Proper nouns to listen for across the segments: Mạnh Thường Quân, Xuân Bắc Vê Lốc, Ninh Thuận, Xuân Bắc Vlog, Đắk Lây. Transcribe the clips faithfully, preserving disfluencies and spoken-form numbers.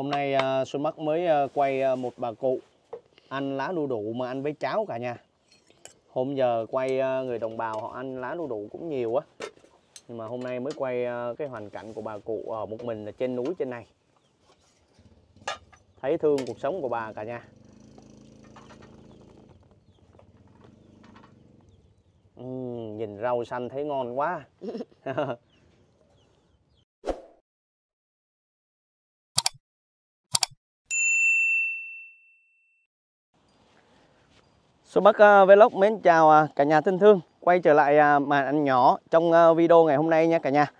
Hôm nay Xuân Bắc mới quay một bà cụ ăn lá đu đủ mà ăn với cháo cả nhà. Hôm giờ quay người đồng bào họ ăn lá đu đủ cũng nhiều á, nhưng mà hôm nay mới quay cái hoàn cảnh của bà cụ ở một mình là trên núi trên này. Thấy thương cuộc sống của bà cả nhà. Uhm, nhìn rau xanh thấy ngon quá. Xuân Bắc Vlog mến chào cả nhà thân thương. Quay trở lại màn ảnh nhỏ trong video ngày hôm nay nha cả nhà.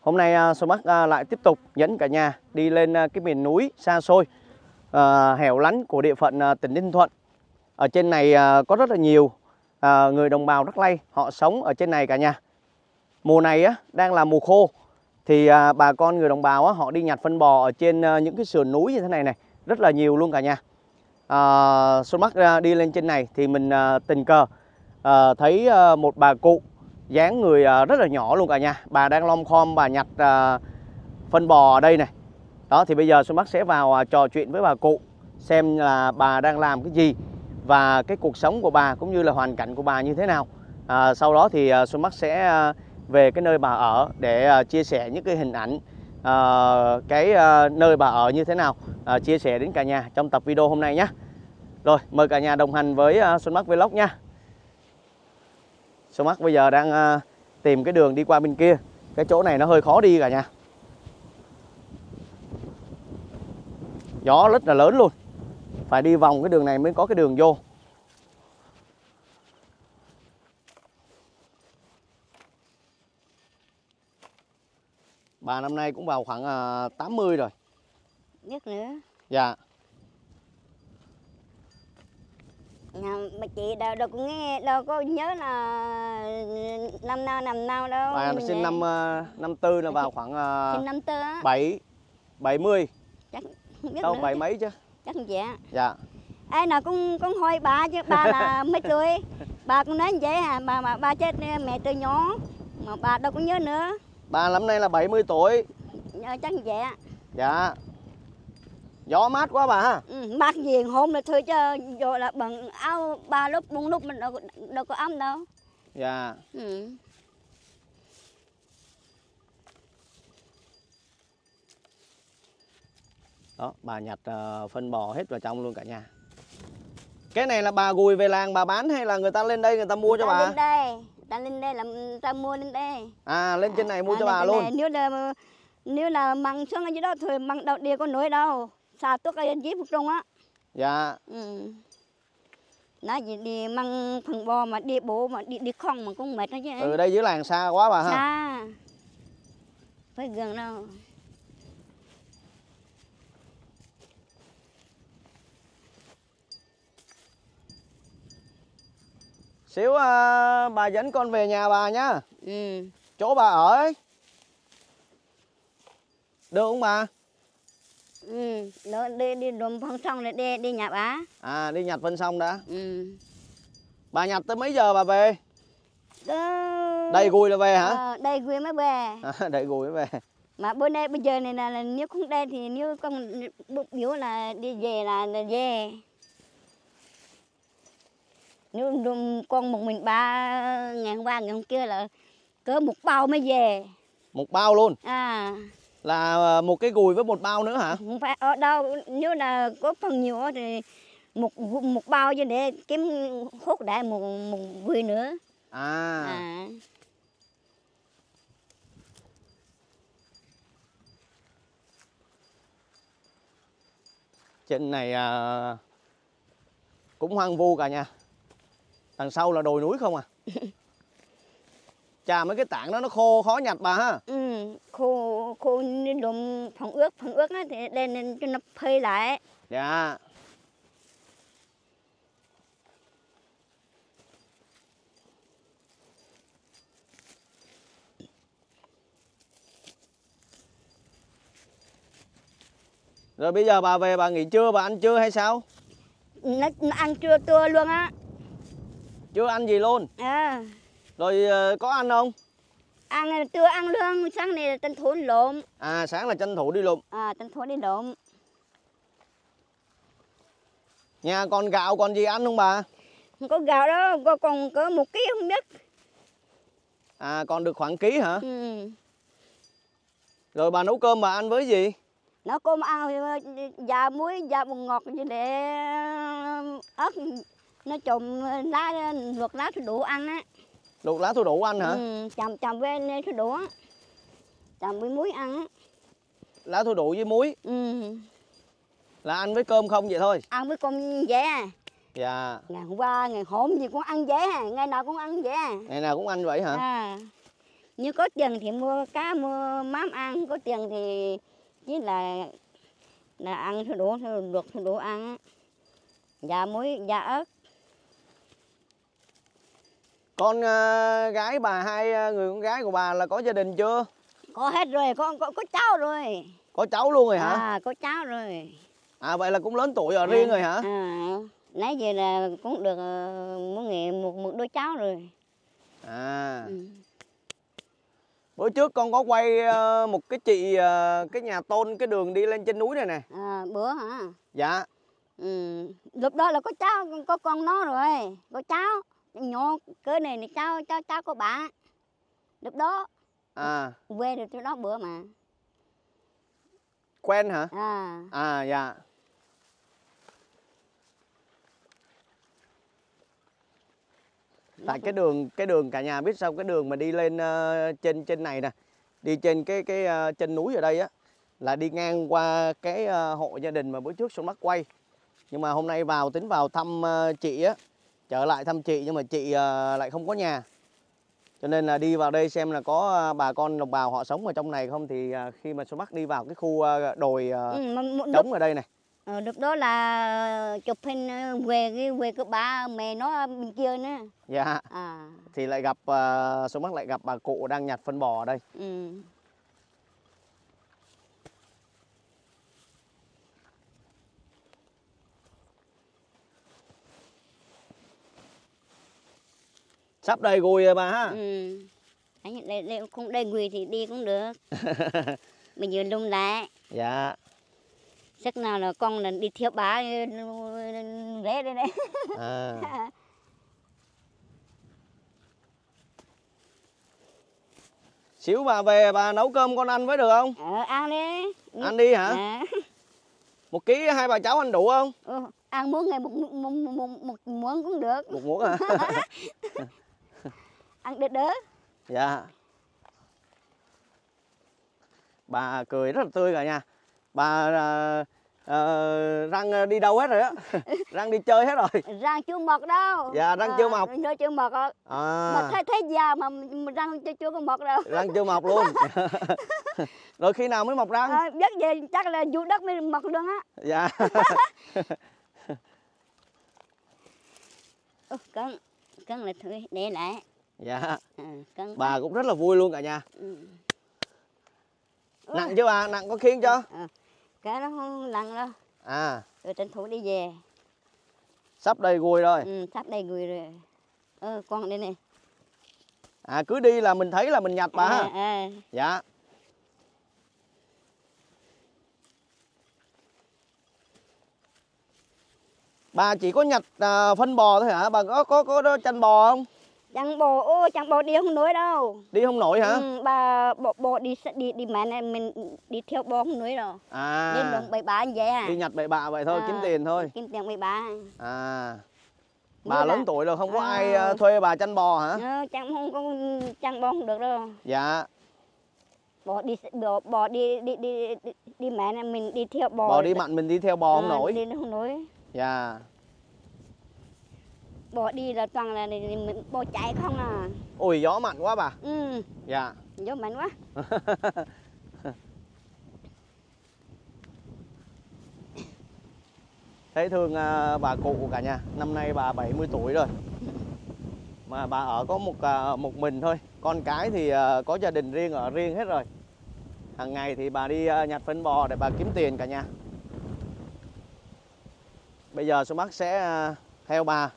Hôm nay Xuân Bắc lại tiếp tục dẫn cả nhà đi lên cái miền núi xa xôi, hẻo lánh của địa phận tỉnh Ninh Thuận. Ở trên này có rất là nhiều người đồng bào Đắk Lây họ sống ở trên này cả nhà. Mùa này đang là mùa khô, thì bà con người đồng bào họ đi nhặt phân bò ở trên những cái sườn núi như thế này này, rất là nhiều luôn cả nhà. À, Xuân Bắc đi lên trên này thì mình à, tình cờ à, thấy à, một bà cụ dáng người à, rất là nhỏ luôn cả nhà. Bà đang lom khom bà nhặt à, phân bò ở đây này. Đó thì bây giờ Xuân Bắc sẽ vào à, trò chuyện với bà cụ xem là bà đang làm cái gì và cái cuộc sống của bà cũng như là hoàn cảnh của bà như thế nào. à, Sau đó thì à, Xuân Bắc sẽ à, về cái nơi bà ở để à, chia sẻ những cái hình ảnh à, cái à, nơi bà ở như thế nào, à, chia sẻ đến cả nhà trong tập video hôm nay nhé. Rồi, mời cả nhà đồng hành với uh, Xuân Bắc Vlog nha. Xuân Bắc bây giờ đang uh, tìm cái đường đi qua bên kia. Cái chỗ này nó hơi khó đi cả nhà. Gió rất là lớn luôn. Phải đi vòng cái đường này mới có cái đường vô. Bà năm nay cũng vào khoảng uh, tám mươi rồi. Nhất nữa. Dạ. Mà chị đâu, đâu có nghe, đâu có nhớ là năm nào năm nào đâu. Bà sinh năm năm tư là vào khoảng bảy bảy mươi. Chắc biết đâu bảy mấy chứ. Chắc vậy. Dạ. Ai nào cũng con hỏi bà chứ bà là mấy tuổi. Bà cũng nói như vậy à, bà mà bà chết mẹ từ nhỏ mà bà đâu có nhớ nữa. Bà năm nay là bảy mươi tuổi. Chắc vậy. Dạ. Gió mát quá bà ha. Ừ, mát gì hôm là thôi chứ rồi là bằng áo ba lúc bốn lúc mình đâu, đâu có ấm đâu. Dạ. Yeah. Ừ. Đó, bà nhặt uh, phân bò hết vào trong luôn cả nhà. Cái này là bà gùi về làng bà bán hay là người ta lên đây người ta mua người cho ta bà? Lên đây, người ta lên đây là người ta mua lên đây. À, lên trên này mua à, cho bà luôn. Này, nếu là nếu là măng xuống ở dưới đó thôi măng đầu đi có nổi đâu. Sao tốt cái dí phục trung á. Dạ. Ừ. Nói gì đi mang phần bò mà đi bộ mà đi đi không mà cũng mệt đó chứ. Từ đây dưới làng xa quá bà ha. Xa. Phải gần đâu. Xíu à, bà dẫn con về nhà bà nhá. Ừ. Chỗ bà ở ấy. Được không bà? Ừ, đó, đi đi đùm phân xong rồi đi, đi nhà bà. À, đi nhặt phân xong đã. Ừ. Bà nhặt tới mấy giờ bà về? Đó... Đầy gùi là về hả? Ờ, đầy gùi mới về. À, đầy gùi mới về. Mà bữa nay bây giờ này là, là nếu không đây thì nếu con biểu là đi về là, là về. Nếu đùm con một mình ba ngày hôm qua ngày hôm kia là cỡ một bao mới về. Một bao luôn? À. Là một cái gùi với một bao nữa hả? Không phải ở đâu, nếu là có phần nhiều thì một một bao cho để kiếm hút đại một một gùi nữa. À. À. Trên này à, cũng hoang vu cả nhà. Đằng sau là đồi núi không à? Chà, mấy cái tảng đó nó khô khó nhặt bà ha. Ừ, khô khô nên đụng phẳng ướt phẳng ướt á thì lên cho nó phơi lại. Dạ. Rồi bây giờ bà về bà nghỉ trưa bà ăn trưa hay sao? Nó, nó ăn trưa trưa luôn á. Chưa ăn gì luôn. À. Rồi có ăn không? Ăn chưa ăn luôn, sáng này là tranh thủ đi lộn. À sáng là tranh thủ đi lộn. À tranh thủ đi lộn. Nhà còn gạo còn gì ăn không bà? Không có gạo đó, còn có một ký không biết. À, còn được khoảng ký hả? Ừ. Rồi bà nấu cơm bà ăn với gì? Nấu cơm ăn dạ muối, dạ bột ngọt gì để ớt, nó trộn lá, luộc lá thu đủ ăn á. Luộc lá thu đủ ăn hả? Ừ, chầm chầm với thu đủ á, chầm với muối ăn á. Lá thu đủ với muối? Ừ. Là ăn với cơm không vậy thôi? Ăn với cơm dễ à. Dạ. Ngày hôm qua, ngày hôm gì cũng ăn dễ à, ngày nào cũng ăn dễ à. Ngày nào cũng ăn vậy hả? À. Như có tiền thì mua cá, mua mắm ăn, có tiền thì chỉ là là ăn thu đủ, luộc thu đủ ăn á. Dạ muối, dạ ớt. Con uh, gái bà, hai người con gái của bà là có gia đình chưa? Có hết rồi, có, có, có cháu rồi. Có cháu luôn rồi hả? À, có cháu rồi. À, vậy là cũng lớn tuổi ở à, riêng rồi hả? À, nãy giờ là cũng được mỗi ngày một, một đứa cháu rồi. À. Ừ. Bữa trước con có quay một cái chị, cái nhà tôn, cái đường đi lên trên núi này nè. À, bữa hả? Dạ. Ừ. Lúc đó là có cháu, có con nó rồi, có cháu. Nhỏ cỡ này này cháu, cháu, cháu có bà. Lúc đó. À. Quê được chỗ đó bữa mà. Quen hả? À. À, dạ. Tại cái đường, cái đường cả nhà biết sao, cái đường mà đi lên uh, trên trên này nè, đi trên cái cái uh, trên núi ở đây á, là đi ngang qua cái uh, hộ gia đình mà bữa trước Xuân Bắc quay. Nhưng mà hôm nay vào tính vào thăm uh, chị á, trở lại thăm chị, nhưng mà chị uh, lại không có nhà. Cho nên là đi vào đây xem là có bà con đồng bào họ sống ở trong này không, thì khi mà Xuân Bắc đi vào cái khu đồi ừ, đống ở đây này. Ờ, lúc đó là chụp hình về cái về cái bà mẹ nó bên kia nữa. Dạ. À. Thì lại gặp uh, Xuân Bắc lại gặp bà cụ đang nhặt phân bò ở đây. Ừ. Sắp đầy gùi rồi bà ha. Ừ. Đấy, không đầy gùi thì đi cũng được. Mình vừa lung lại. Dạ. Chắc nào là con là đi theo bà rẽ đây đấy. À. Xíu bà về bà nấu cơm con ăn với được không? Ờ, ăn đi. Ăn đi hả? À. Một ký hai bà cháu ăn đủ không? Ừ, ăn mỗi ngày một, một, một, một, một muỗng cũng được. Một muỗng hả? Ăn được đó. Dạ. Bà cười rất là tươi cả nhà. Bà uh, uh, răng đi đâu hết rồi á. Răng đi chơi hết rồi. Răng chưa mọc đâu. Dạ, răng à, chưa mọc. Răng chưa mọc rồi. À. Mà thấy, thấy già mà răng chưa, chưa có mọc đâu. Răng chưa mọc luôn. Rồi khi nào mới mọc răng? À, biết gì chắc là vụ đất mới mọc luôn á. Dạ. Ừ, con, con là thôi, để lại. Dạ. À, con... Bà cũng rất là vui luôn cả nhà. Ừ. Nặng chứ bà, nặng có khiêng cho? À, cái nó không nặng đâu. À. Rồi tranh thủ đi về. Sắp đầy gùi rồi. Ừ, sắp đầy gùi rồi. Ừ, con đây nè. À, cứ đi là mình thấy là mình nhặt bà. À, à. Dạ. Bà chỉ có nhặt à, phân bò thôi hả? Bà có có có chăn bò không? Chăn bò, ô chăn bò đi không nổi đâu. Đi không nổi hả? Ừ, bà bò, bò đi đi đi mẹ này mình đi theo bò không nổi đâu. À. Đi lượm bậy bạ như vậy à? Đi nhặt bậy bạ vậy thôi, à, kiếm tiền thôi. Kiếm tiền bậy bạ. À. Bà như lớn là... tuổi rồi không có à. Ai thuê bà chăn bò hả? Ừ, chăn không có chăn bò không được đâu. Dạ. Bò đi bò, bò đi đi đi đi, đi mẹ này mình đi theo bò. Bò đi mặn mình đi theo bò không à, nổi. Đi không nổi. Dạ. Yeah. Bò đi là toàn là bò chạy không à. Ôi gió mạnh quá bà. Ừ. Dạ. Yeah. Gió mạnh quá. Thấy thương bà cụ của cả nhà. Năm nay bà bảy mươi tuổi rồi. Mà bà ở có một một mình thôi. Con cái thì có gia đình riêng, ở riêng hết rồi. Hàng ngày thì bà đi nhặt phân bò để bà kiếm tiền cả nhà. Bây giờ Xuân Bắc sẽ theo bà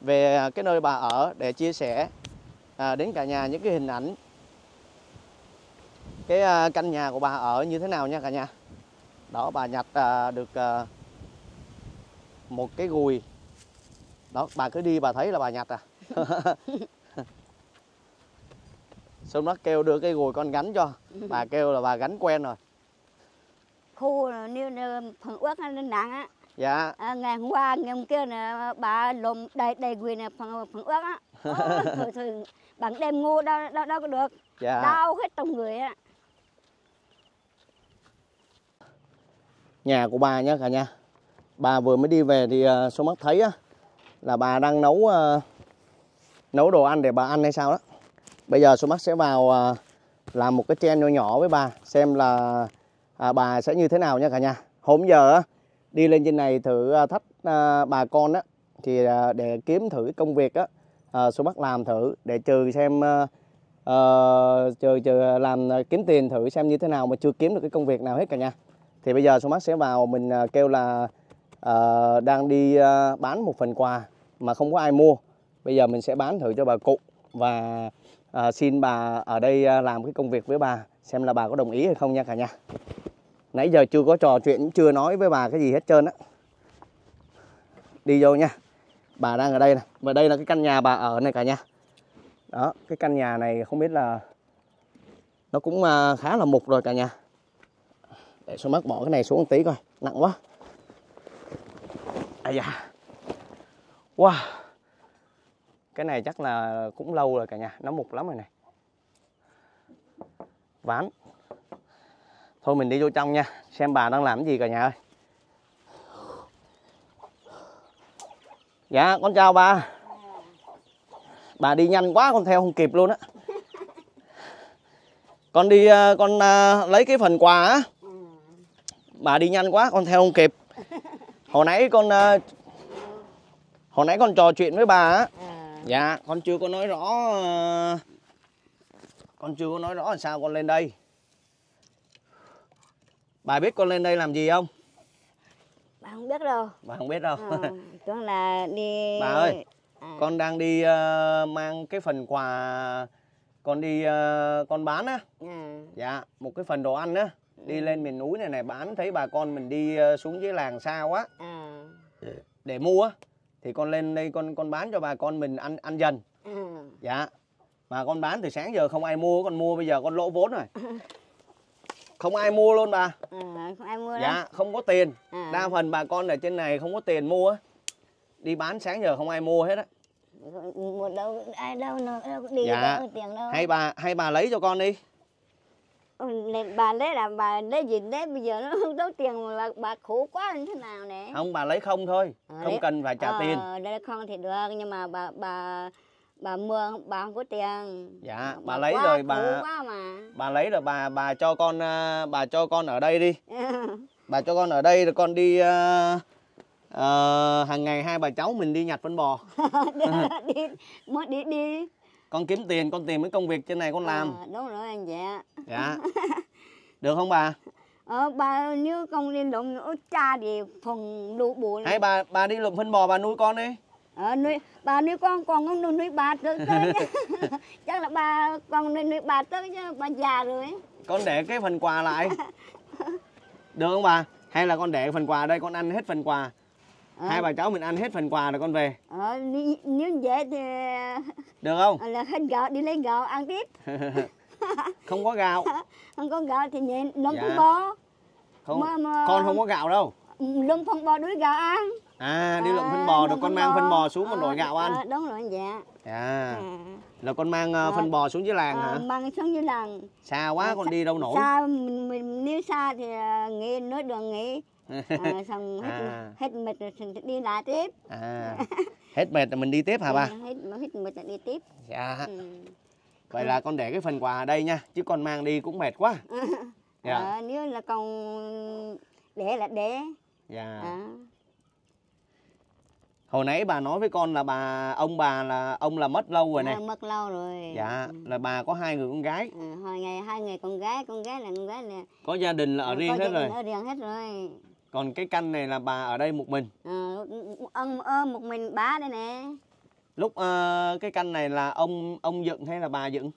về cái nơi bà ở để chia sẻ đến cả nhà những cái hình ảnh cái căn nhà của bà ở như thế nào nha cả nhà. Đó, bà nhặt được một cái gùi. Đó, bà cứ đi bà thấy là bà nhặt à. Xuân Bắc kêu đưa cái gùi con gánh cho. Bà kêu là bà gánh quen rồi. Khu nêu phần uất lên nặng á. Dạ. À, ngày hôm qua ngày hôm kia nè bà lùm đầy đầy gùi nè phần phần uất á. Thôi thôi bạn đem ngô đâu đâu đâu có được. Dạ. Đau hết trong người á. Nhà của bà nhá cả nhà. Bà vừa mới đi về thì uh, Xuân Bắc thấy á là bà đang nấu uh, nấu đồ ăn để bà ăn hay sao đó. Bây giờ Xuân Bắc sẽ vào uh, làm một cái trend nhỏ nhỏ với bà xem là uh, bà sẽ như thế nào nha cả nhà. Hôm giờ uh, đi lên trên này thử uh, thách uh, bà con á thì uh, để kiếm thử công việc á uh, Xuân Bắc làm thử để trừ xem uh, uh, trừ trừ làm uh, kiếm tiền thử xem như thế nào mà chưa kiếm được cái công việc nào hết cả nhà. Thì bây giờ Xuân Bắc sẽ vào mình uh, kêu là Uh, đang đi uh, bán một phần quà mà không có ai mua. Bây giờ mình sẽ bán thử cho bà cụ và uh, xin bà ở đây uh, làm cái công việc với bà xem là bà có đồng ý hay không nha cả nhà. Nãy giờ chưa có trò chuyện, chưa nói với bà cái gì hết trơn á. Đi vô nha. Bà đang ở đây nè. Và đây là cái căn nhà bà ở này cả nhà. Đó, cái căn nhà này không biết là nó cũng uh, khá là mục rồi cả nhà. Để Xuân Bắc bỏ cái này xuống một tí coi, nặng quá. À dạ. Wow. Cái này chắc là cũng lâu rồi cả nhà, nó mục lắm rồi này. Ván. Thôi mình đi vô trong nha, xem bà đang làm cái gì cả nhà ơi. Dạ, con chào bà. Bà đi nhanh quá con theo không kịp luôn á. Con đi con lấy cái phần quà á. Bà đi nhanh quá con theo không kịp. Hồi nãy con uh, hồi nãy con trò chuyện với bà á. À. Dạ, con chưa có nói rõ uh, con chưa có nói rõ làm sao con lên đây. Bà biết con lên đây làm gì không? Bà không biết đâu. Bà không biết đâu. À, tưởng là đi. Bà ơi, à. Con đang đi uh, mang cái phần quà con đi uh, con bán á. À. Dạ, một cái phần đồ ăn á. Đi lên miền núi này này bán, thấy bà con mình đi xuống dưới làng xa quá à. Để mua thì con lên đây con con bán cho bà con mình ăn ăn dần à. Dạ. Mà con bán từ sáng giờ không ai mua, con mua bây giờ con lỗ vốn rồi. Không ai mua luôn bà à, không ai mua. Dạ đâu. Không có tiền à. Đa phần bà con ở trên này không có tiền mua. Đi bán sáng giờ không ai mua hết á. Mua đâu, ai đâu, đâu đi dạ. Đâu tiền đâu. Hay bà, hay bà lấy cho con đi. Bà lấy là bà lấy gì đấy, bây giờ nó không tốn tiền mà bà khổ quá như thế nào nè. Không, bà lấy không thôi, à, không đấy. Cần phải trả à, tiền. Đây không thì được, nhưng mà bà bà bà mua bà không có tiền. Dạ, bà, bà lấy quá, rồi bà mà. Bà lấy rồi bà bà cho con bà cho con ở đây đi. Bà cho con ở đây rồi con đi uh, uh, hàng ngày hai bà cháu mình đi nhặt phân bò. đi, đi, đi đi. Con kiếm tiền, con tìm cái công việc trên này con làm. À, đúng rồi anh dạ. Dạ. Được không bà? Ờ, bà nếu con đi lụm cha thì phần đủ bụi. Hay bà bà đi lụm phân bò bà nuôi con đi. Ờ, nuôi bà nuôi con, con không nuôi, nuôi bà tới. Chắc là bà con nuôi, nuôi bà tới chứ bà già rồi. Con để cái phần quà lại. Được không bà? Hay là con để phần quà đây con ăn hết phần quà. À. Hai bà cháu mình ăn hết phần quà rồi con về. Ờ, nếu vậy thì... Được không? À, là hết gạo, đi lấy gạo ăn tiếp. Không có gạo. Không có gạo thì nhịn, lông dạ. Phân bò. Không, mà, mà... con không có gạo đâu. Lông phân bò đuổi gạo ăn. À, đi lông phân bò à, rồi con mang bò. Phân bò xuống con à, đổi gạo ăn. À, đúng rồi, dạ. À, là con mang à, phân bò xuống dưới làng à, hả? Mang xuống dưới làng. Xa quá, à, con đi đâu nổi. Xa, mình, mình, nếu xa thì nghỉ, nói đường nghỉ. À, xong hết, à. Hết mệt rồi đi lại tiếp à. Hết mệt rồi mình đi tiếp hả bà? Ừ, hết, hết mệt rồi đi tiếp dạ. Ừ. Vậy ừ. Là con để cái phần quà ở đây nha, chứ con mang đi cũng mệt quá à. Dạ. À, nếu là con để là để dạ. À. Hồi nãy bà nói với con là bà ông bà là ông là mất lâu rồi nè. Mất lâu rồi. Dạ, là bà có hai người con gái. À, hồi ngày hai người con gái, con gái là con gái là có gia đình là ở à, riêng hết rồi. Ở riêng hết rồi. Còn cái căn này là bà ở đây một mình. À, ông ôm một mình bà đây nè. Lúc uh, cái căn này là ông ông dựng hay là bà dựng?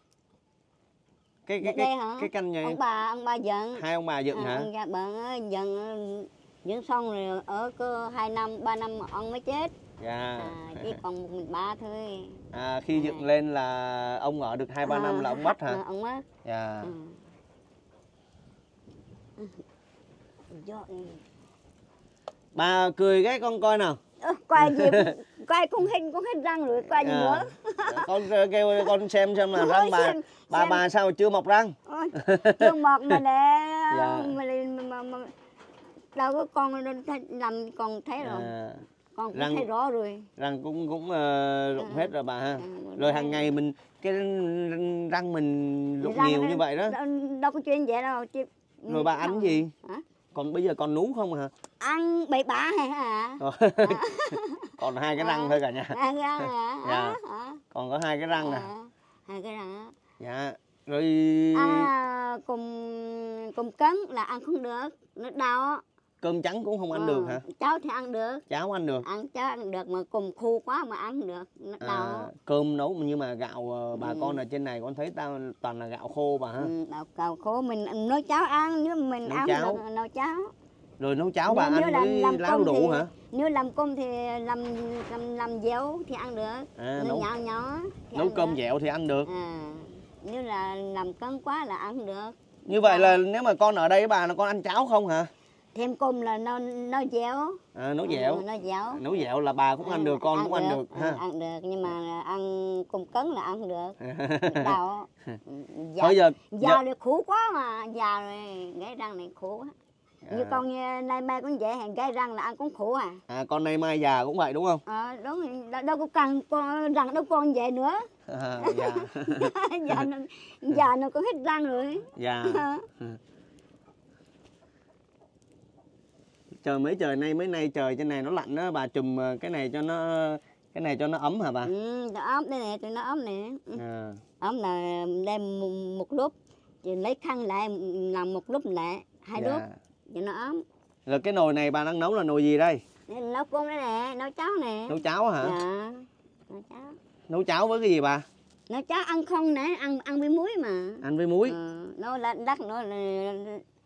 Cái cái cái, cái căn nhà ông bà ông bà dựng. Hai ông bà dựng à, hả? Ông bà dựng dưỡng xong rồi ở cơ hai năm ba năm ông mới chết. Dạ. À, chỉ còn một mình ba thôi. À, khi à. dựng lên là ông ở được hai ba à, năm là ông mất hả? À, ông mất. Dạ. Ừ. Bà cười cái con coi nào. Ừ, coi gì coi con hết con hết răng rồi coi gì à. nữa. Con kêu con xem xem là răng bà xem, bà xem. bà sao chưa mọc răng? Ừ, chưa mọc mà để dạ. mà, mà, mà đâu có con làm còn thấy rồi. À. Con cũng răng, thấy rõ rồi. Răng cũng cũng uh, rụng à, hết rồi bà ha. À, rồi hàng ngày mình cái răng mình rụng nhiều như vậy đó. Đâu có chuyện vậy đâu. Chị, rồi bà ăn gì? Hả? Còn bây giờ còn nú không hả? Ăn bậy bạ hả? À. Còn hai cái răng à, thôi cả nhà. Hai cái răng hả? Dạ. Hả? Còn có hai cái răng à. à. Hai cái răng á. Dạ. Rồi à, cùng cùng cấn là ăn không được, nó đau. Cơm trắng cũng không ăn ừ. được hả? Cháu thì ăn được. Cháu ăn được. Ăn cháu ăn được mà cùng khô quá mà ăn được. Nó à, cơm nấu nhưng mà gạo bà ừ. con ở trên này con thấy tao toàn là gạo khô bà ha. Ừ, gạo khô mình nấu cháo ăn nếu mình nấu ăn cháo. Được nấu cháo. Rồi nấu cháo bà nếu, ăn với láo đủ thì, hả? Nếu làm cơm thì làm làm làm dẻo thì ăn được. À, nấu nhỏ nhỏ. Nấu cơm được. Dẻo thì ăn được. À, nếu là làm cấn quá là ăn được. Như vậy à. là nếu mà con ở đây bà là con ăn cháo không hả? Thêm cơm là nó nó dẻo. À, nấu dẻo. Ừ, nó dẻo. Nấu dẻo là bà cũng ăn được, con ăn cũng được. ăn được ha. Ăn được nhưng mà ăn cơm cấn là ăn được. Đau. Già, Thôi giờ già thì khổ quá mà, già rồi gãy răng này khổ quá. À. Như con nay mai cũng vậy, hàng gãy răng là ăn cũng khổ à. À con nay mai già cũng vậy đúng không? Ờ à, đúng, đâu có cần con răng đâu con vậy nữa. À, dạ. Già nó, già nó cũng hết răng rồi. Dạ. Trời mấy trời nay mấy nay trời trên này nó lạnh đó bà, chùm cái này cho nó cái này cho nó ấm hả bà? Ừ, nó ấm đây nè, cho nó ấm nè. À. Ấm là đem một lúc thì lấy khăn lại làm một lúc lại hai dạ. lúc cho nó ấm. Rồi cái nồi này bà đang nấu là nồi gì đây? Nấu cơm đây nè, nấu cháo nè. Nấu cháo hả? Dạ. Nấu cháo. Nấu cháo với cái gì bà? Nấu cháo ăn không nè, ăn ăn với muối mà. Ăn với muối. Ừ, nó là đắt nữa là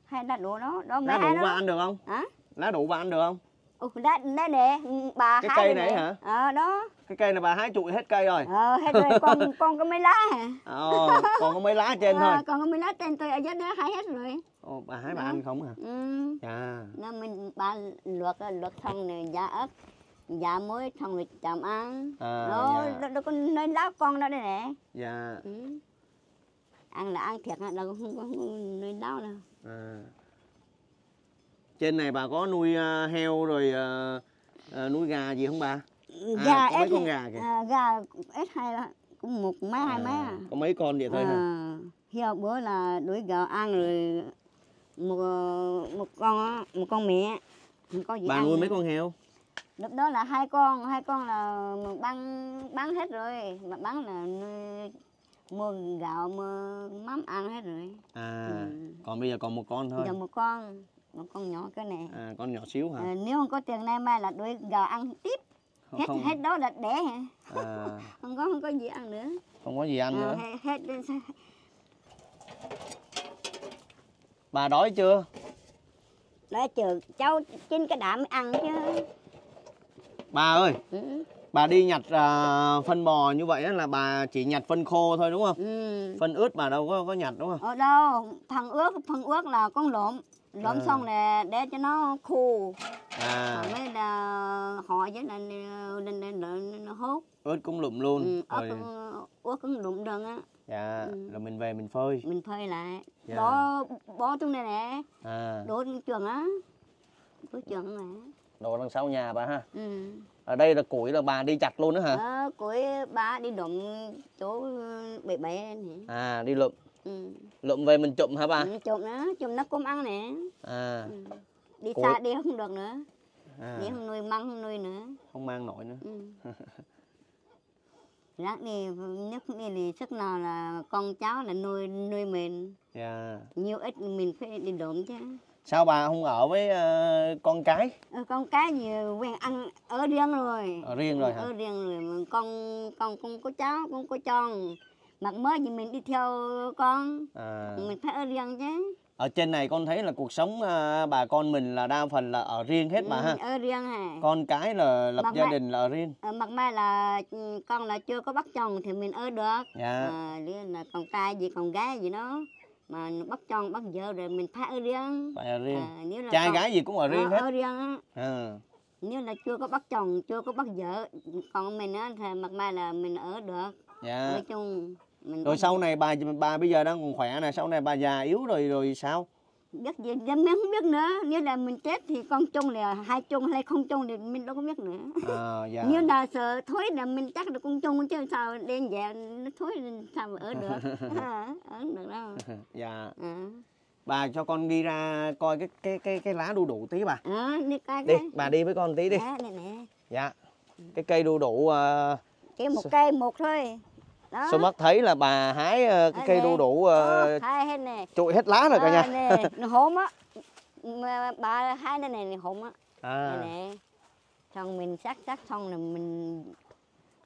hai đắt đủ đó, đó mấy hai đó. Bà ăn được không? Hả? Lá đủ bà ăn được không? Ừ, lá, lá nè, bà cái hái cây này nè. Hả? Ờ, đó. Cái cây này bà hái trụi hết cây rồi. Ờ, hết rồi, con, con có mấy lá hả? Ờ, còn có mấy lá trên ờ, thôi. Còn có mấy lá trên tôi ở dưới đó hái hết rồi. Ồ, bà hái đó. Bà ăn không hả? Ừ. Dạ. Nó mình, bà luộc, luộc xong rồi dạ ớt, dạ muối xong rồi chạm ăn. À, đó, dạ. Đó có nơi lá con đó đây nè. Dạ. Ừ. Ăn là ăn thiệt, đâu không có nơi lá đâu. À. Trên này bà có nuôi uh, heo rồi uh, uh, nuôi gà gì không bà? À, gà có mấy con gà kìa. À, gà ít hay là cũng một mấy à, hai mấy à. Có mấy con vậy thôi à, hả? Heo bữa là đuổi gà ăn rồi một một con một con mẹ. Một con gì bà ăn nuôi mấy con heo? Lúc đó là hai con, hai con là bán bán hết rồi, mà bán là nuôi mua gạo mua mắm ăn hết rồi. À, ừ. Còn bây giờ còn một con thôi. Bây giờ một con. Một con nhỏ cái này. À, con nhỏ xíu hả? À, nếu không có tiền nay mai là đuổi gà ăn tiếp. Không, hết không. Hết đó là đẻ hả? À. Không có không có gì ăn nữa. Không có gì ăn à, nữa. Hết, hết. Bà đói chưa? Đói chưa, cháu chín cái đã mới ăn chứ. Bà ơi. Ừ. Bà đi nhặt uh, phân bò như vậy là bà chỉ nhặt phân khô thôi đúng không? Ừ. Phân ướt bà đâu có có nhặt đúng không? Ở đâu, thằng ướt, phân ướt là con lộn. Lộn à. Xong là để cho nó khô. À. Mới họ với là lên lên nó hốt. Ớt cũng lụm luôn. Ừ, ớt, rồi. Ớt cũng lụm đơn á. Dạ, ừ. Rồi mình về mình phơi. Mình phơi lại. Dạ. Đó bó trong này nè. À. Đổ trường á. Đổ trường nè. Đổ đằng sau nhà bà ha. Ừ. Ở đây là củi là bà đi chặt luôn đó hả? Ờ, củi bà đi lụm chỗ bể bể nè. À, đi lụm. Ừ. Lụm về mình trộm hả bà? Ừ, trộm nữa, trộm nó cũng ăn nè. À. Ừ. Đi Cối. xa đi không được nữa. À. Đi không nuôi măng không nuôi nữa. Không mang nổi nữa. Ừ. Rác thì nếu không đi thì sức nào là con cháu là nuôi nuôi mình. Yeah. Nhiều ít mình phải đi độm chứ. Sao bà không ở với uh, con cái? Ừ, con cái nhiều quen ăn ở riêng rồi. Ở riêng rồi hả? Ở riêng rồi mà con con con có cháu con có con. Mặc mới thì mình đi theo con, à. Mình phải ở riêng chứ. Ở trên này con thấy là cuộc sống à, bà con mình là đa phần là ở riêng hết bà ha. Ở riêng hả? Con cái là lập mặt gia mai, đình là ở riêng. Ở mặt mai là con là chưa có bắt chồng thì mình ở được. Dạ. À, là con trai gì con gái gì đó. Mà bắt chồng bắt vợ rồi mình phải ở riêng. Phải ở riêng. À, nếu là trai con, gái gì cũng ở riêng hết. Ở riêng á. À. Nếu là chưa có bắt chồng, chưa có bắt vợ, còn mình á thì mặt mai là mình ở được. Dạ. Nói chung... Mình rồi sau này bà bà bây giờ đang còn khỏe nè, sau này bà già yếu rồi rồi sao? Biết gì, mình không biết nữa. Nếu là mình chết thì con chung là hai chung hay không chung thì mình đâu có biết nữa. À, dạ. Nếu là sợ thối là mình chắc là con chung chứ sao đen dạ nó thối sao mà ở được. À, ở được đâu. Dạ. À. Bà cho con đi ra coi cái cái cái cái lá đu đủ tí bà. À, đi coi đi, cái... bà đi với con tí đi. Dạ, này nè. Dạ. Cái cây đu đủ uh... chỉ một cây một thôi. Đó. Xuân Bắc thấy là bà hái cái à, cây nè. Đu đủ trụi hết lá rồi cả à, nha. Nó hổm á. Bà hái đây này hổm á. À. Nè. Xong mình sắc sắc xong là mình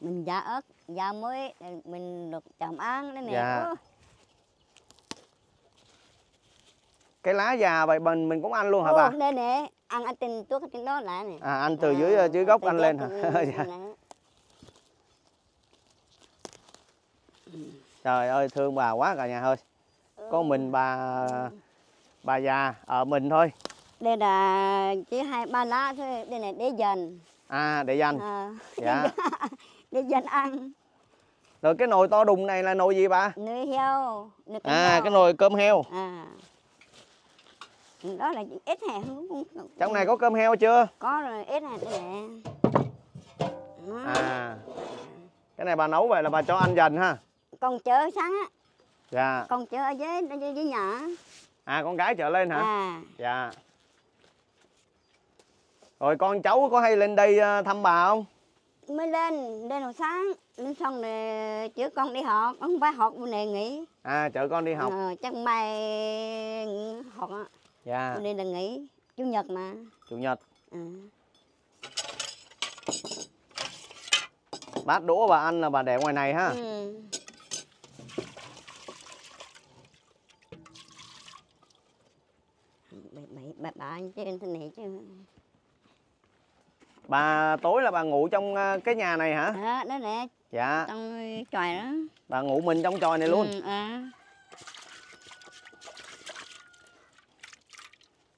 mình giả ớt, giả muối mình được chồng ăn đây nè. Dạ. Cái lá già vậy mình mình cũng ăn luôn hả bà? Đây nè, ăn ăn trên tuốt trên đó lại nè. À ăn từ à, dưới dưới gốc ăn lên hả? Dạ. Trời ơi thương bà quá cả nhà ơi. Có mình bà bà già ở mình thôi. Đây là chỉ hai ba lá thôi, đây này để dành. À để dành. À, dạ. Để dành ăn. Rồi cái nồi to đùng này là nồi gì bà? Nồi heo. Nồi à heo. Cái nồi cơm heo. À. Đó là ít hạt không. Trong này có cơm heo chưa? Có rồi, ít hạt đây nè. À. Cái này bà nấu vậy là bà cho ăn dần ha. Con chở sáng á. Dạ. Con chở ở dưới, dưới, dưới nhà. À con gái chở lên hả? À. Dạ. Rồi con cháu có hay lên đây thăm bà không? Mới lên, lên hồi sáng. Lên xong rồi chở con đi học. Con phải học bữa nay nghỉ. À chở con đi học. Ờ, chắc mai học á. Dạ. Bữa nay là nghỉ. Chủ nhật mà. Chủ nhật. Ừ. Bát đũa bà ăn là bà để ngoài này ha. Ừ. Bà, bà, bà tối là bà ngủ trong cái nhà này hả? Đó, đó nè. Dạ. Trong chòi đó. Bà ngủ mình trong chòi này luôn. Ừ, à.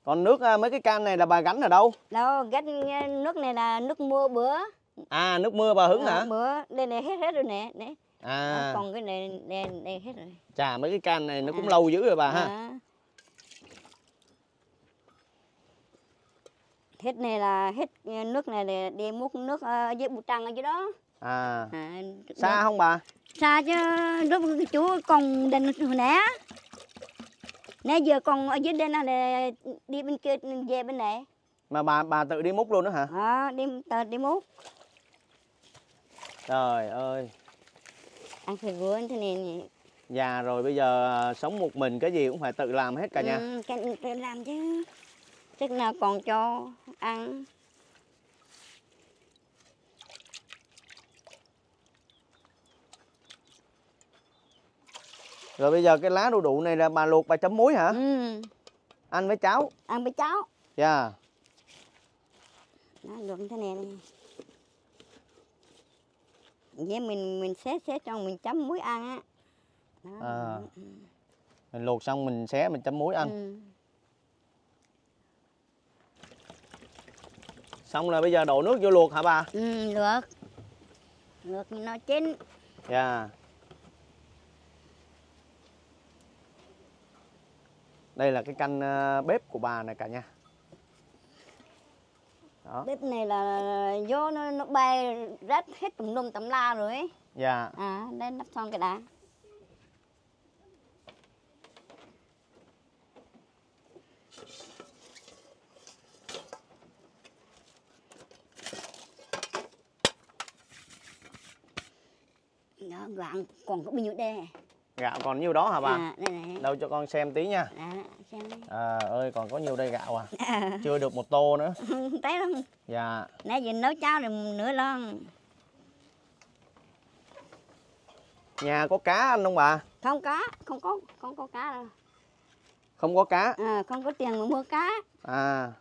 Còn nước mấy cái can này là bà gánh ở đâu? Đâu, gánh nước này là nước mưa bữa. À, nước mưa bà hứng à, hả? Bữa, đây này hết hết rồi nè. Để. À. Còn cái này đây, đây hết rồi. Chà, mấy cái can này nó cũng à. Lâu dữ rồi bà à. Ha. Hết này là hết nước này để đi múc nước ở dưới bụi trăng ở dưới đó. À. À xa đó. Không bà? Xa chứ, lúc chú còn đền hồi nãy. Nãy giờ còn ở dưới đây là đi bên kia về bên này. Mà bà bà tự đi múc luôn đó hả? À, đi tự đi múc. Trời ơi. Ăn thịt vừa thế này nhỉ. Già rồi bây giờ sống một mình cái gì cũng phải tự làm hết cả nhà. Ừ, tự làm chứ. Chắc nào còn cho ăn. Rồi bây giờ cái lá đu đủ này là bà luộc bà chấm muối hả? Ừ. Ăn với cháo. Ăn với cháo. Dạ. Yeah. Nó luộc thế này này. Vậy mình mình xé xé cho mình chấm muối ăn á. À. Mình luộc xong mình xé mình chấm muối ăn. Ừ. Xong rồi bây giờ đổ nước vô luộc hả bà? Ừ, luộc. Luộc nó chín. Dạ. Yeah. Đây là cái căn bếp của bà này cả nhà. Đó. Bếp này là vô nó, nó bay rách hết tùm lum tùm la rồi ấy. Dạ. Yeah. À, đây nắp xong cái đã. Đó, gạo còn có bao nhiêu đây? Gạo còn nhiều đó hả bà? À, đây này. Đâu cho con xem tí nha. À, xem đi. À ơi, còn có nhiều đây gạo à. À. Chưa được một tô nữa. Té luôn. Dạ. Nãy giờ nấu cháo rồi nửa lon. Nhà có cá ăn không bà? Không có, không có, không có cá đâu. Không có cá. À, không có tiền mà mua cá. À.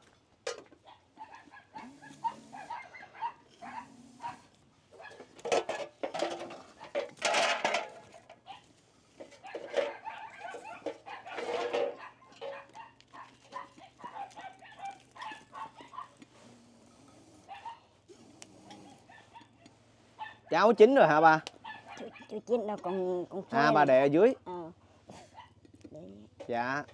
Cháo chín rồi hả bà? Chưa chín đâu, còn còn à, bà đè ở dưới. Ờ. Dạ.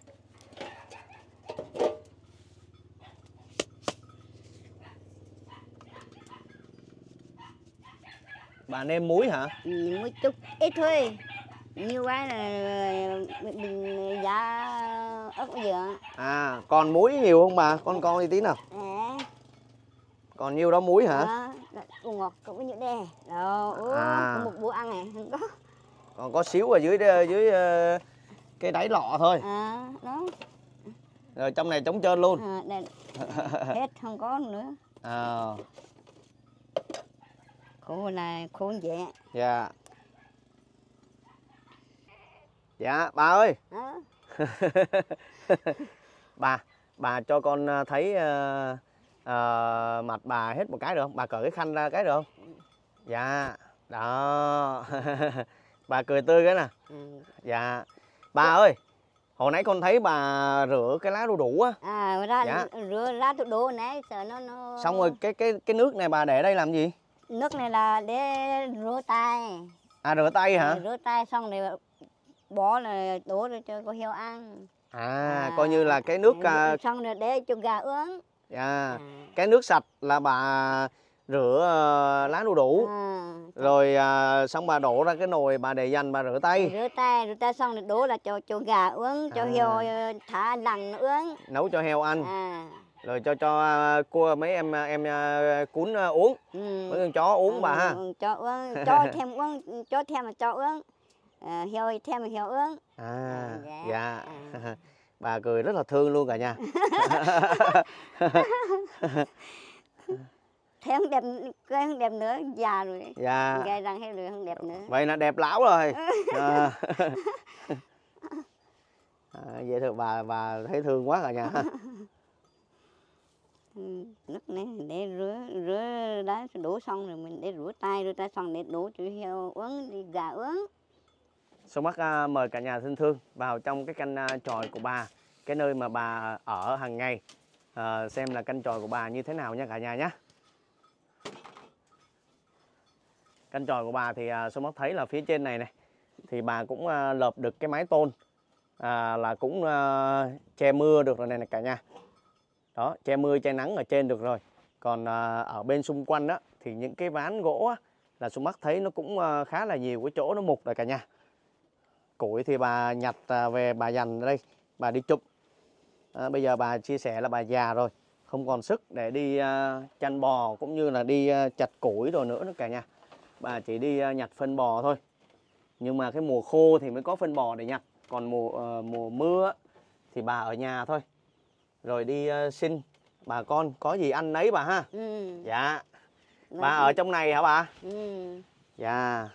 Bà nêm muối hả? Ừ, muối chút ít thôi. Như quá là mình giả ớt dừa. À, còn muối nhiều không bà? Con con đi tí nào. À. Còn nhiêu đó muối hả? À. Còn ngọt cũng có nhiêu đè. Đó, uống à. Một bữa ăn này không có. Còn có xíu ở dưới dưới cái đáy lọ thôi. À, đó. Rồi trong này trống trơn luôn. À, đây, hết không có nữa. À. Khổ là khổ vậy. Dạ. Dạ bà ơi. À. bà bà cho con thấy uh, uh, mặt bà hết một cái được không? Bà cởi cái khăn ra cái được không? Ừ. Dạ. Đó. Bà cười tươi cái nè. Ừ. Dạ. Bà ừ. ơi, hồi nãy con thấy bà rửa cái lá đu đủ á. À, ra, dạ. Rửa lá đu đủ nãy sợ nó nó. Xong rồi cái cái cái nước này bà để đây làm gì? Nước này là để rửa tay. À, rửa tay hả? Rửa tay xong rồi bỏ là đổ cho con heo ăn. À, à, coi như là cái nước xong rồi để cho gà uống. À, à. Cái nước sạch là bà rửa lá đu đủ. À. Rồi à, xong bà đổ ra cái nồi bà để dành bà rửa tay. Rửa tay, rửa tay xong rồi đổ là cho cho gà uống, cho à. Heo thả lằn uống. Nấu cho heo ăn. À. Rồi cho cho cua mấy em em cún uống. Ừ. Mấy con chó uống ừ, bà ha. Cho uống, cho thêm uống, cho thêm mà cho uống. À, heo thêm mà heo uống. À, à dạ. dạ. À. Bà cười rất là thương luôn cả nha. Thế không đẹp, không đẹp nữa, già rồi. Dạ. Gai răng hết rồi, không đẹp nữa. Vậy là đẹp lão rồi. À. À, vậy thôi bà bà thấy thương quá rồi nha. Nước này để rửa rửa đá đổ xong rồi mình để rửa tay, rửa tay xong để đổ cho heo uống, gà uống. Xuân Bắc mời cả nhà thân thương vào trong cái canh chòi của bà, cái nơi mà bà ở hàng ngày, à, xem là canh chòi của bà như thế nào nha cả nhà nhé. Canh chòi của bà thì Xuân Bắc thấy là phía trên này này thì bà cũng lợp được cái mái tôn, à, là cũng à, che mưa được rồi này, này cả nhà. Đó, che mưa che nắng ở trên được rồi. Còn à, ở bên xung quanh đó thì những cái ván gỗ á, là Xuân Bắc thấy nó cũng à, khá là nhiều cái chỗ nó mục rồi cả nhà. Củi thì bà nhặt à, về bà dành ở đây, bà đi chụp. À, bây giờ bà chia sẻ là bà già rồi, không còn sức để đi à, chăn bò cũng như là đi à, chặt củi rồi nữa đó cả nhà. Bà chỉ đi à, nhặt phân bò thôi. Nhưng mà cái mùa khô thì mới có phân bò để nhặt, còn mùa à, mùa mưa á, thì bà ở nhà thôi. Rồi đi uh, xin bà con có gì ăn nấy bà ha. Ừ. Dạ. Bà ừ. ở trong này hả bà? Ừ. Dạ.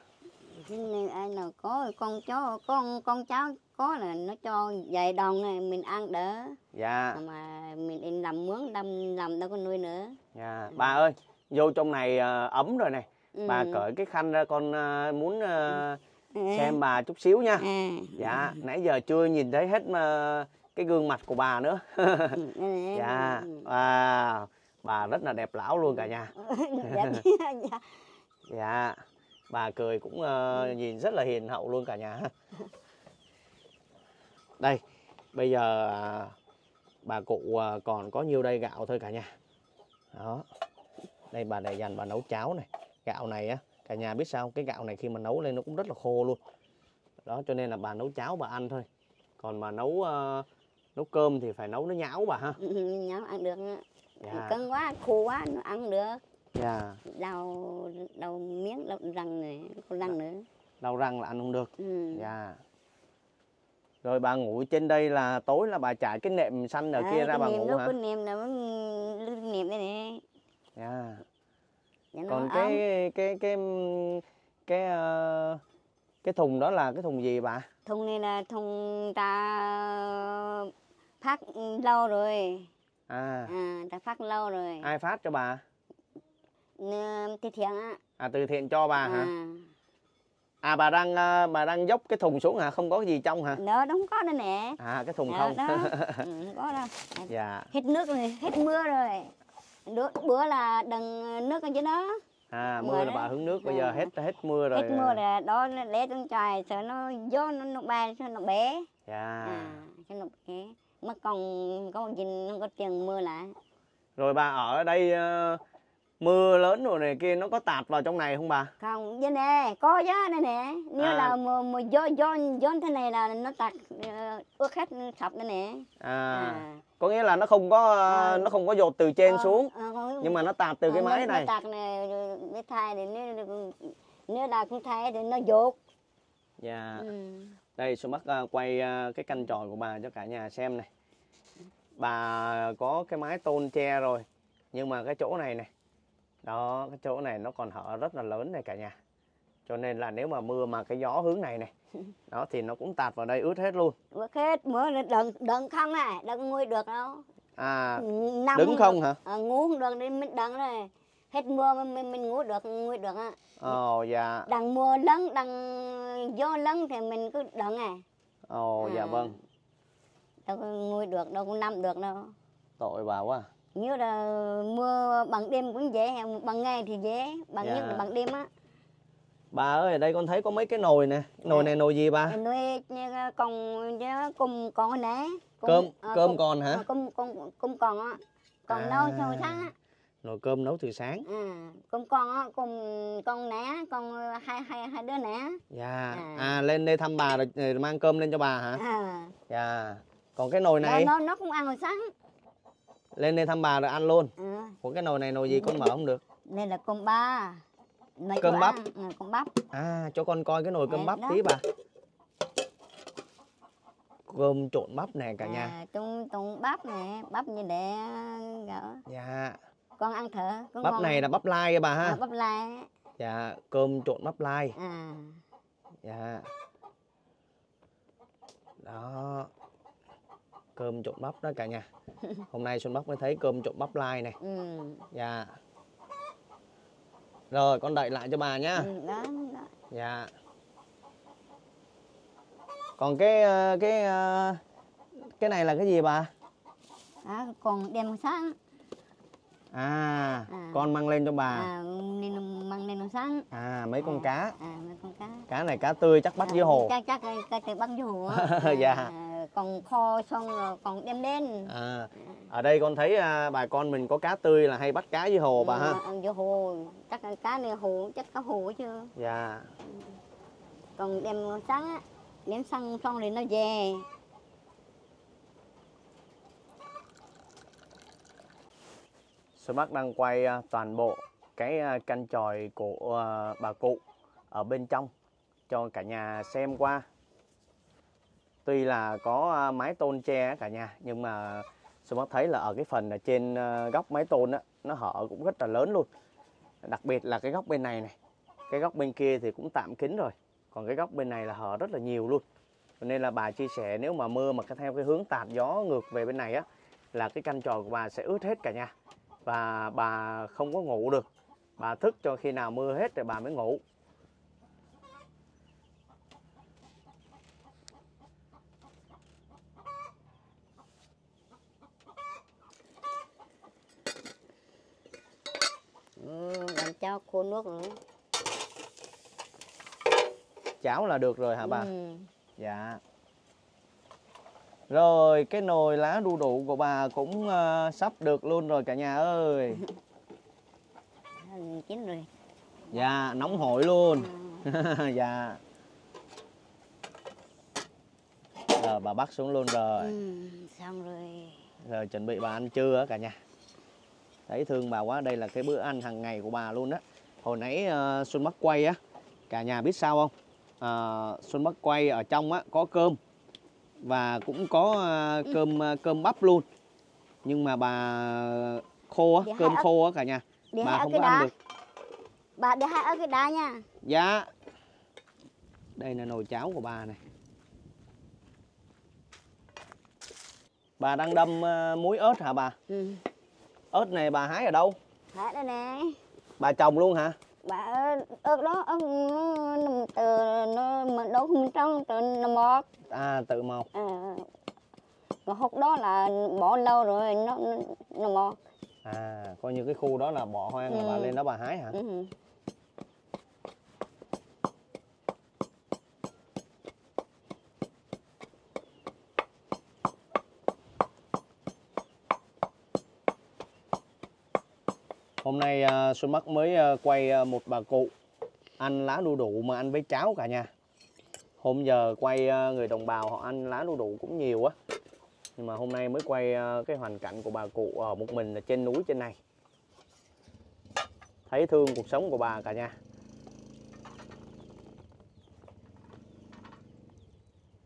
Xin ai nào có con chó con con cháu có là nó cho vài đồng này mình ăn đỡ. Dạ. Mà mình làm mướn đâm làm đâu có nuôi nữa. Dạ. Ừ. Bà ơi, vô trong này uh, ấm rồi này. Ừ. Bà cởi cái khăn ra con uh, muốn uh, ừ. xem bà chút xíu nha. À. Dạ, nãy giờ chưa nhìn thấy hết mà uh, cái gương mặt của bà nữa. Dạ. Wow. Bà rất là đẹp lão luôn cả nhà. Dạ. Bà cười cũng uh, nhìn rất là hiền hậu luôn cả nhà. Đây, bây giờ uh, bà cụ uh, còn có nhiêu đây gạo thôi cả nhà. Đó. Đây bà để dành bà nấu cháo này. Gạo này á, cả nhà biết sao, cái gạo này khi mà nấu lên nó cũng rất là khô luôn. Đó, cho nên là bà nấu cháo bà ăn thôi. Còn mà nấu uh, nấu cơm thì phải nấu nó nhão bà ha. Ừ, nhão ăn được. Dạ. Cân quá, khô quá nó ăn được. Dạ. Đau đau miếng đau răng này, đau răng nữa. Đau răng là ăn không được. Ừ. Dạ. Rồi bà ngủ trên đây là tối là bà trải cái nệm xanh ở à, kia ra bà ngủ hả? Cái nệm là cái nệm đây nè. Dạ. Dạ. Còn cái, cái cái cái cái uh, Cái thùng đó là cái thùng gì bà? Thùng này là thùng ta phát lâu rồi. À, à ta phát lâu rồi. Ai phát cho bà? Từ thiện á. À, từ thiện cho bà à. Hả? À, bà đang bà đang dốc cái thùng xuống hả? Không có cái gì trong hả? Nó không có nữa nè. À, cái thùng đó, không. Đó. Ừ, không có đâu. Dạ. Hết nước rồi, hết mưa rồi. Đứa, bữa là đằng nước ở trên đó. À, mưa, mưa là bà hướng nước, bây à. Giờ hết hết mưa rồi. Hết mưa rồi, đó để trong trời sợ nó vô nó nó bay cho nó bé. Dạ. À, cho nó bé. Mà còn có nhìn nó có tiền mưa lại. Rồi bà ở đây uh, mưa lớn rồi này kia nó có tạt vào trong này không bà? Không, vậy nè, có chứ đây nè. Nếu à. Là mưa mưa gió gió gió thế này là nó tạt ướt hết sập đây nè. À. À. Có nghĩa là nó không có à. Nó không có dột từ trên à. Xuống. À, không, nhưng mà nó tạt từ à, cái máy nó, này. Nó tạt này mới thay thì nếu nếu là không thay thì nó dột. Dạ. Yeah. Ừ. Đây Xuân Bắc uh, quay uh, cái canh tròi của bà cho cả nhà xem này. Bà có cái mái tôn che rồi. Nhưng mà cái chỗ này này. Đó, cái chỗ này nó còn hở rất là lớn này cả nhà. Cho nên là nếu mà mưa mà cái gió hướng này này, đó thì nó cũng tạt vào đây ướt hết luôn. Ướt hết, mưa đừng, đừng không à, đừng ngồi được đâu. À, nằm đứng không được, hả? À, ngủ không được nên mình đừng này. Hết mưa mình, mình ngủ được, ngồi được á. Ồ, dạ. Đằng mưa lớn, đằng gió lớn thì mình cứ đừng à. Ồ, à, dạ vâng. Đâu ngồi được, đâu cũng nằm được đâu. Tội bà quá à. Như là mưa bằng đêm cũng dễ, bằng ngày thì dễ, bằng dạ. Nhưng bằng đêm á. Bà ơi, ở đây con thấy có mấy cái nồi nè. Nồi này nồi gì bà? Nồi còn cùng còn nè. Cơm à, cơm còn hả? Cơm còn cơm còn á. Còn à, nấu từ sáng á. Nồi cơm nấu từ sáng. À, cơm con á, cùng con nè, con hai hai hai đứa nè. Dạ. À. À, lên đây thăm bà rồi mang cơm lên cho bà hả? À. Dạ. Còn cái nồi này. Nó nó không ăn hồi sáng. Lên đây thăm bà rồi ăn luôn. Ừ. Ủa cái nồi này nồi gì con mở không được? Đây là cơm ba. Mấy cơm bắp. Ừ, cơm bắp. À, cho con coi cái nồi cơm à, bắp đó. Tí bà. Cơm trộn bắp nè cả à, nhà. Trộn trộn bắp nè, bắp như để gỡ. Dạ. Con ăn thử. Con bắp ngon. Này là bắp lai à bà ha. À, bắp lai. Dạ, cơm trộn bắp lai. À. Dạ. Đó. Cơm trộn bắp đó cả nhà. Hôm nay Xuân Bắc mới thấy cơm trộn bắp lai này. Ừ. Dạ. Rồi con đậy lại cho bà nhá. Ừ, đó, đó. Dạ. Còn cái cái cái này là cái gì bà? À, còn đem sáng. À, à, con mang lên cho bà. À, nên mang lên sáng. À, mấy con à, cá. À, mấy con cá. Cá này cá tươi chắc bắt à, dưới hồ. Chắc chắc cá tươi bắt dưới hồ. À, dạ. À, còn kho xong rồi còn đem đến. À, ở đây con thấy à, bà con mình có cá tươi là hay bắt cá dưới hồ bà à, ha. Dưới hồ, chắc cá này hồ, chắc cá hồ chưa? Dạ. Còn đem sáng á, đem xong xong rồi nó về. Xuân Bắc đang quay toàn bộ cái canh chòi của bà cụ ở bên trong cho cả nhà xem qua. Tuy là có mái tôn che cả nhà nhưng mà Xuân Bắc thấy là ở cái phần ở trên góc mái tôn đó, nó hở cũng rất là lớn luôn. Đặc biệt là cái góc bên này này, cái góc bên kia thì cũng tạm kín rồi. Còn cái góc bên này là hở rất là nhiều luôn. Cho nên là bà chia sẻ nếu mà mưa mà theo cái hướng tạt gió ngược về bên này á là cái canh chòi của bà sẽ ướt hết cả nhà. Và bà không có ngủ được. Bà thức cho khi nào mưa hết rồi bà mới ngủ. Ừ, làm cháo khô nước nữa. Cháo là được rồi hả bà? Ừ. Dạ. Rồi cái nồi lá đu đủ của bà cũng uh, sắp được luôn rồi cả nhà ơi. Chín rồi. Dạ, nóng hổi luôn. À. Dạ. Rồi bà bắt xuống luôn rồi. Ừ, xong rồi. Rồi chuẩn bị bà ăn trưa cả nhà. Thấy thương bà quá, đây là cái bữa ăn hàng ngày của bà luôn á. Hồi nãy uh, Xuân Bắc quay á, cả nhà biết sao không? Uh, Xuân Bắc quay ở trong á có cơm. Và cũng có uh, cơm uh, cơm bắp luôn. Nhưng mà bà khô á, cơm khô á cả nhà. Bà không có ăn được. Bà để hai ở cái đá nha. Dạ. Đây là nồi cháo của bà này. Bà đang đâm muối ớt hả bà? Ừ. Ớt này bà hái ở đâu? Hái đây nè. Bà trồng luôn hả? Bà ớt đó, ớt nó từ nó mình đổ không trong từ nó mọc. À, tự mọc. À, mà hột đó là bỏ lâu rồi nó nó mọc. À, coi như cái khu đó là bỏ hoang là ừ. Bà lên đó bà hái hả? Ừ. Hôm nay Xuân Bắc mới quay một bà cụ ăn lá đu đủ mà ăn với cháo cả nhà. Hôm giờ quay người đồng bào họ ăn lá đu đủ cũng nhiều á. Nhưng mà hôm nay mới quay cái hoàn cảnh của bà cụ ở một mình là trên núi trên này. Thấy thương cuộc sống của bà cả nhà.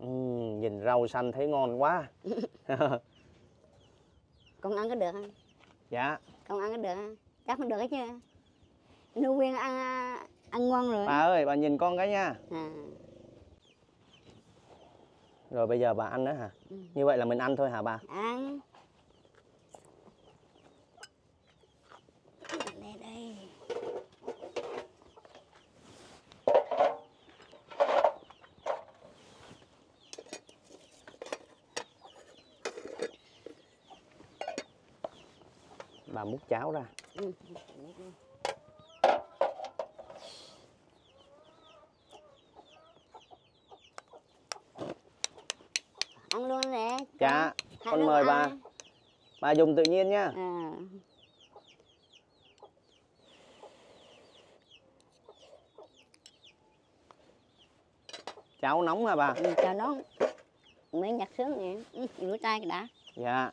Uhm, nhìn rau xanh thấy ngon quá. Con ăn có được không? Dạ. Con ăn có được không? Chắc không được hết chứ. Nô Nguyên ăn ăn ngon rồi. Bà ơi, bà nhìn con cái nha. À. Rồi bây giờ bà ăn nữa hả? Ừ. Như vậy là mình ăn thôi hả bà? Ăn. Đây đây. Bà múc cháo ra. Ừ. Ăn luôn nè. Dạ, con mời bà. Bà dùng tự nhiên nha. À. Cháo nóng hả bà? Ừ, cháo nóng. Mới nhặt sướng nè, rửa tay đã. Dạ.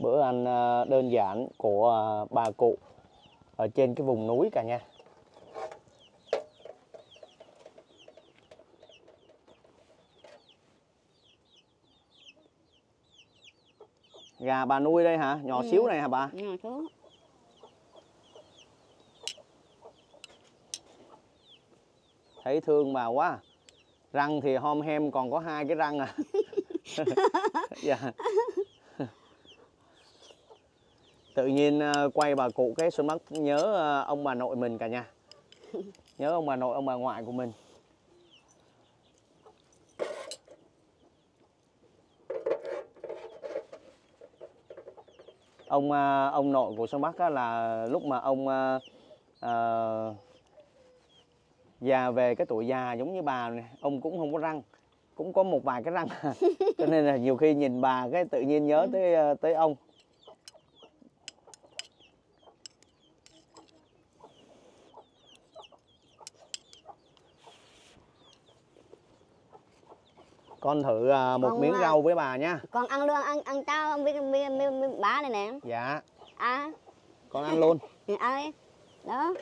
Bữa ăn đơn giản của bà cụ ở trên cái vùng núi cả nhà. Gà bà nuôi đây hả? Nhỏ ừ. Xíu này hả bà? Nhỏ xíu. Thấy thương bà quá. Răng thì hôm hem còn có hai cái răng à. Dạ. Tự nhiên quay bà cụ cái Xuân Bắc nhớ ông bà nội mình cả nhà. Nhớ ông bà nội, ông bà ngoại của mình. Ông ông nội của Xuân Bắc là lúc mà ông à, già về cái tuổi già giống như bà này, ông cũng không có răng, cũng có một vài cái răng. Cho nên là nhiều khi nhìn bà cái tự nhiên nhớ tới tới ông. Con thử một con miếng mà, rau với bà nha. Con ăn luôn, ăn ăn tao ăn với bà này nè. Dạ. À. Con ăn luôn. À, đó.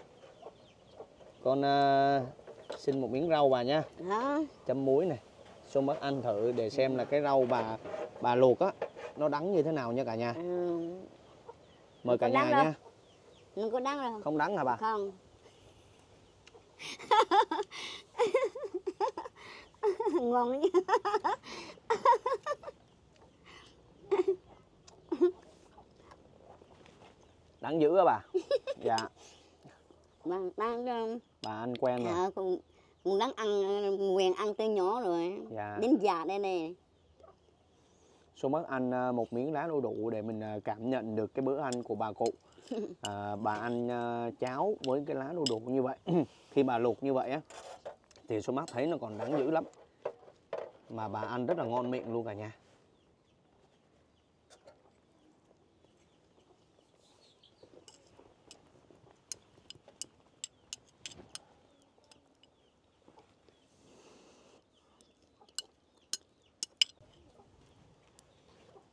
Con uh, xin một miếng rau bà nha. Đó. Chấm muối này. Xuân Bắc ăn thử để xem là cái rau bà bà luộc á nó đắng như thế nào nha cả nhà. Ừ. Mời cả nhà đâu. Nha. Nó có đắng rồi. Không đắng hả bà? Không. Ngon đấy. Đắng dữ hả bà? Dạ. Bà, bà ăn quen rồi. À, cũng, cũng đáng ăn, quen ăn tới nhỏ rồi. Dạ. Đến già đây nè. Xuân Bắc ăn một miếng lá đu đủ để mình cảm nhận được cái bữa ăn của bà cụ. À, bà ăn cháo với cái lá đu đủ như vậy. Khi bà luộc như vậy á thì Xuân Bắc thấy nó còn đáng dữ lắm. Mà bà ăn rất là ngon miệng luôn cả nhà.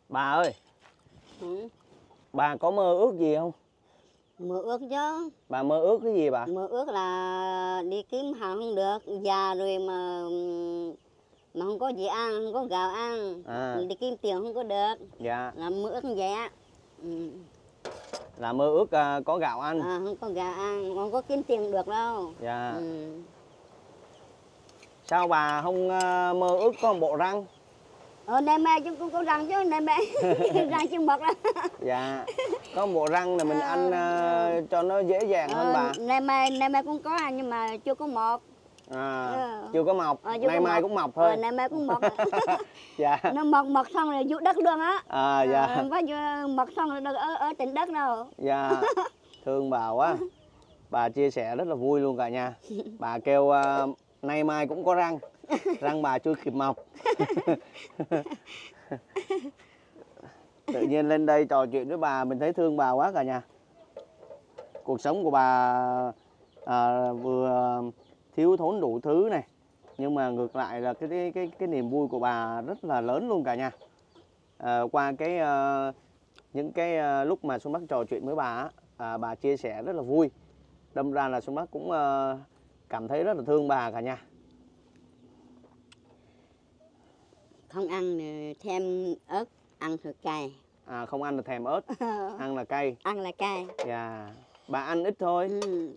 Bà ơi. Ừ. Bà có mơ ước gì không? Mơ ước chứ. Bà mơ ước cái gì bà? Mơ ước là đi kiếm hàng không được, già rồi mà mà không có gì ăn, không có gạo ăn, à. Đi kiếm tiền không có được. Dạ. Là mơ ước như vậy á. Ừ. Là mơ ước uh, có gạo ăn. À, không có gạo ăn, không có kiếm tiền được đâu. Dạ. Ừ. Sao bà không uh, mơ ước có một bộ răng? Ờ, nay mai chúng cũng có răng chứ, nay mai răng chưa mọc đó. Dạ, có một bộ răng là mình ờ, ăn uh, cho nó dễ dàng ờ, hơn bà. Nay mai nay mai cũng có ăn nhưng mà chưa có mọc. À, ờ. Chưa có mọc, ờ, nay mai mọc. Cũng mọc thôi. Ờ, nay mai cũng mọc. Dạ. Nó mọc mọc xong rồi vô đất luôn á. À, dạ. Ờ, có mọc xong rồi đừng ở, ở tỉnh đất đâu. Dạ, thương bà quá. Bà chia sẻ rất là vui luôn cả nhà. Bà kêu uh, nay mai cũng có răng. Răng bà chưa kịp mọc. Tự nhiên lên đây trò chuyện với bà, mình thấy thương bà quá cả nhà. Cuộc sống của bà à, vừa thiếu thốn đủ thứ này, nhưng mà ngược lại là cái cái cái, cái niềm vui của bà rất là lớn luôn cả nhà. À, qua cái à, những cái à, lúc mà Xuân Bắc trò chuyện với bà à, bà chia sẻ rất là vui. Đâm ra là Xuân Bắc cũng à, cảm thấy rất là thương bà cả nhà. Không ăn thêm ớt, ăn thử cay. À, không ăn là thèm ớt, ăn là cay. Ăn là cay. Dạ, yeah. Bà ăn ít thôi. Ừ.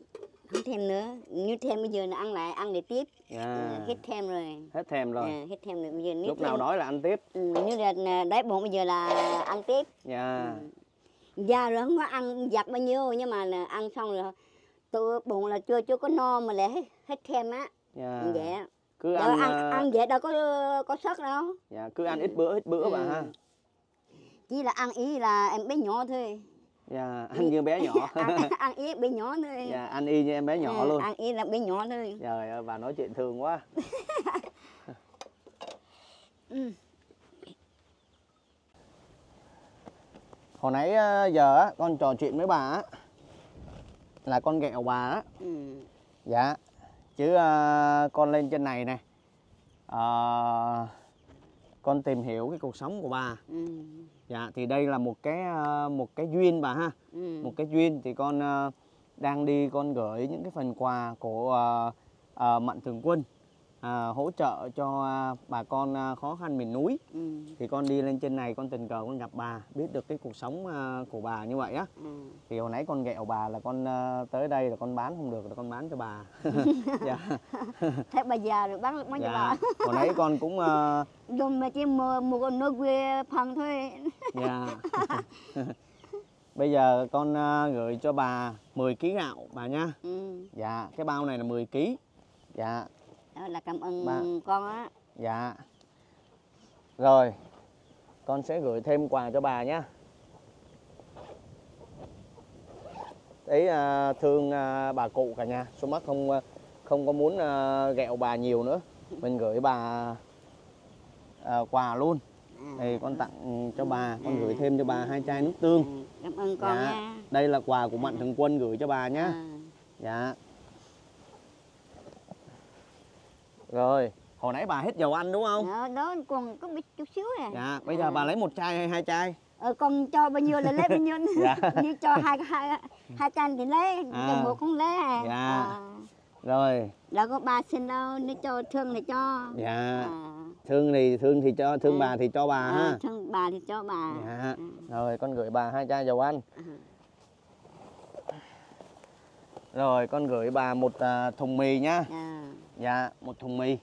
Không thêm nữa, nếu thêm bây giờ là ăn lại, ăn để tiếp. Yeah. Ừ, hết thêm rồi. Hết thêm rồi. Yeah, hết thêm rồi. Bây giờ, nếu lúc thêm... nào đói là ăn tiếp. Ừ, nếu là đói bụng bây giờ là ăn tiếp. Dạ. Yeah. Ừ. Dạ rồi không có ăn giặt bao nhiêu nhưng mà là ăn xong rồi tôi bụng là chưa chưa có no mà lại hết, hết thêm á. Dạ. Yeah. Vậy á. Cứ ăn, ăn ăn vậy đâu có có sót đâu. Dạ, cứ ăn ít bữa ít bữa ừ. Bà ha. Chỉ là ăn ý là em bé nhỏ thôi. Dạ, ăn như bé nhỏ. ăn, ăn ý bé nhỏ thôi. Dạ, ăn y như em bé nhỏ ừ, luôn. Ăn ý là bé nhỏ thôi. Trời ơi, bà nói chuyện thương quá. Hồi nãy giờ con trò chuyện với bà là con ghẹo bà. Ừ. Dạ. Chứ uh, con lên trên này nè, uh, con tìm hiểu cái cuộc sống của bà. Ừ. Dạ, thì đây là một cái uh, một cái duyên bà ha. Ừ. Một cái duyên thì con uh, đang đi con gửi những cái phần quà của uh, uh, Mạnh Thường Quân uh, hỗ trợ cho uh, bà con uh, khó khăn miền núi. Ừ. Thì con đi lên trên này con tình cờ con gặp bà, biết được cái cuộc sống uh, của bà như vậy á. Ừ. Thì hồi nãy con ghẹo bà là con uh, tới đây là con bán không được là con bán cho bà. Dạ. Thế bà già rồi bán bán dạ. Cho bà. Hồi nãy con cũng uh, dùng mà chỉ mua một con nước quê phần thôi. Dạ. Bây giờ con uh, gửi cho bà mười ký gạo bà nha. Ừ. Dạ, cái bao này là mười ký. Dạ. Đó là cảm ơn bà. Con á. Dạ. Rồi. Con sẽ gửi thêm quà cho bà nhé. Đấy uh, thương uh, bà cụ cả nhà. Xuân Bắc không uh, không có muốn uh, ghẹo bà nhiều nữa. Mình gửi bà uh, quà luôn. Thì con tặng cho bà, con gửi thêm cho bà hai chai nước tương. Cảm ơn con dạ. Nha. Đây là quà của Mạnh Thường Quân gửi cho bà nhé. À. Dạ. Rồi, hồi nãy bà hết dầu ăn đúng không? Đó, đó còn có chút xíu à. Dạ, bây giờ à. Bà lấy một chai hay hai chai? Ờ, con cho bao nhiêu là lấy bao nhiêu. Dạ. Như cho hai, hai, hai chai thì lấy, à. Cho một con lấy à. Dạ. À. Rồi. Đâu có bà xin đâu, nếu cho thương thì cho. Dạ. À. Thương thì thương thì cho, thương à. Bà thì cho bà à, ha. Thương bà thì cho bà. Dạ. À. Rồi, con gửi bà hai chai dầu ăn. À. Rồi, con gửi bà một uh, thùng mì nhá. À. Dạ, một thùng mì.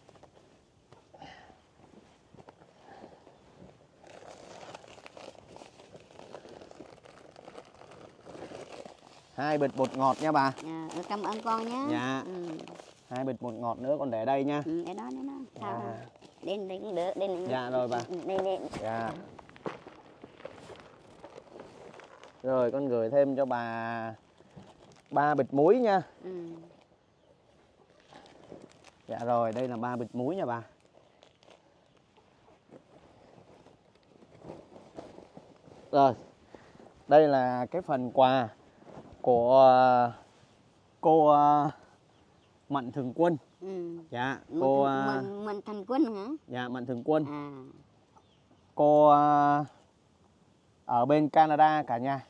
Hai bịch bột ngọt nha bà. Dạ, cảm ơn con nhé. Dạ. Ừ. Hai bịch bột ngọt nữa con để đây nha. Ừ, để đó, để đó. Sao dạ. Đến đây cũng được, đến. Dạ rồi bà. Đây đây. Dạ. Rồi con gửi thêm cho bà ba bịch muối nha. Ừ. Dạ rồi, đây là ba bịch muối nha bà. Rồi, đây là cái phần quà của cô Mạnh Thường Quân. Ừ. Dạ, cô Mạnh, Mạnh Thường Quân hả? Dạ, Mạnh Thường Quân. À. Cô ở bên Canada cả nhà.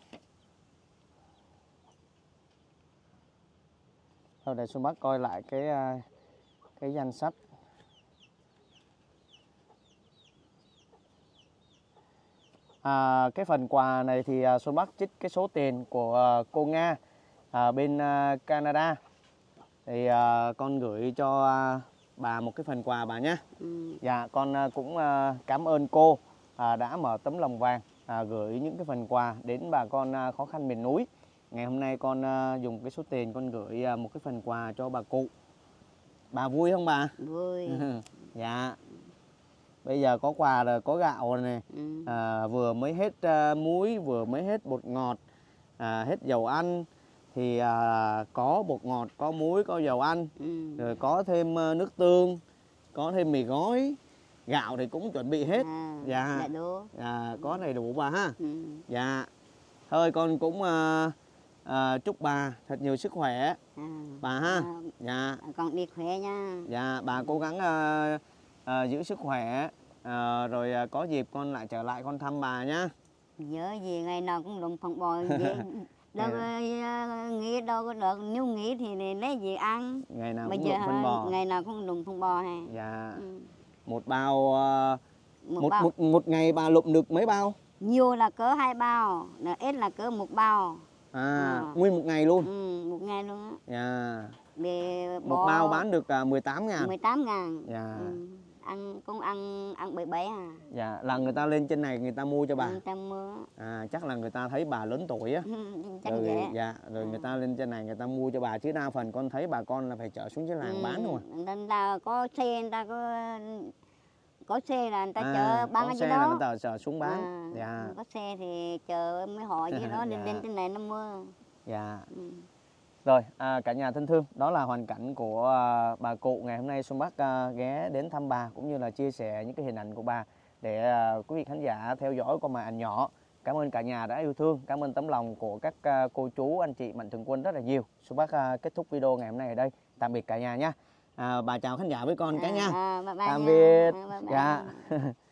Thôi để Xuân Bắc coi lại cái cái danh sách. à, cái phần quà này thì à, Xuân Bắc trích cái số tiền của à, cô Nga à, bên à, Canada. Thì à, con gửi cho à, bà một cái phần quà bà nhé. Ừ. Dạ con à, cũng à, cảm ơn cô à, đã mở tấm lòng vàng à, gửi những cái phần quà đến bà con à, khó khăn miền núi. Ngày hôm nay con à, dùng cái số tiền con gửi à, một cái phần quà cho bà cụ. Bà vui không bà? Vui. Dạ. Bây giờ có quà rồi, có gạo rồi này. Ừ. À, vừa mới hết à, muối, vừa mới hết bột ngọt, à, hết dầu ăn. Thì à, có bột ngọt, có muối, có dầu ăn. Ừ. Rồi có thêm à, nước tương, có thêm mì gói. Gạo thì cũng chuẩn bị hết. À, dạ. À, có đầy đủ bà ha. Ừ. Dạ. Thôi con cũng... À, À, chúc bà thật nhiều sức khỏe à, bà ha. À, dạ con đi khỏe nha. Dạ bà cố gắng à, à, giữ sức khỏe à, rồi à, có dịp con lại trở lại con thăm bà nhá. Nhớ gì ngày nào cũng đụng phòng bồi vậy. Đâu à, nghĩ đâu có được, nếu nghĩ thì lấy gì ăn. Ngày nào Bây cũng giờ, đụng phòng bò. Ngày nào cũng đụng phòng bò ha. Dạ. Ừ. Một bao à, một, một, bao. Một, một ngày bà lụm được mấy bao? Nhiều là cỡ hai bao, ít là cỡ một bao. À, ừ. Nguyên một ngày luôn. Ừ, một ngày luôn á. Dạ. Yeah. Một bò... bao bán được uh, mười tám ngàn. mười tám ngàn. Dạ. Yeah. Ừ. Ăn cũng ăn ăn bảy bảy à. Dạ, yeah. Là người ta lên trên này người ta mua cho bà. Người ta mua. À, chắc là người ta thấy bà lớn tuổi á. Chắc rồi, vậy. Dạ, rồi à. Người ta lên trên này người ta mua cho bà chứ đa phần con thấy bà con là phải chở xuống dưới làng ừ. Bán thôi. Nên là có xe người ta có có xe là người ta à, chờ bán ở dưới đó. Có xe là người ta chờ xuống bán. À, dạ. Có xe thì chờ mấy họ dưới đó lên lên trên này nó mưa. Dạ. Ừ. Rồi à, cả nhà thân thương, đó là hoàn cảnh của à, bà cụ ngày hôm nay Xuân Bắc à, ghé đến thăm bà cũng như là chia sẻ những cái hình ảnh của bà để à, quý vị khán giả theo dõi qua màn ảnh nhỏ. Cảm ơn cả nhà đã yêu thương, cảm ơn tấm lòng của các à, cô chú anh chị Mạnh Thường Quân rất là nhiều. Xuân Bắc à, kết thúc video ngày hôm nay ở đây. Tạm biệt cả nhà nha. À, bà chào khán giả với con à, cái nha. À, bye bye. Tạm biệt. Dạ.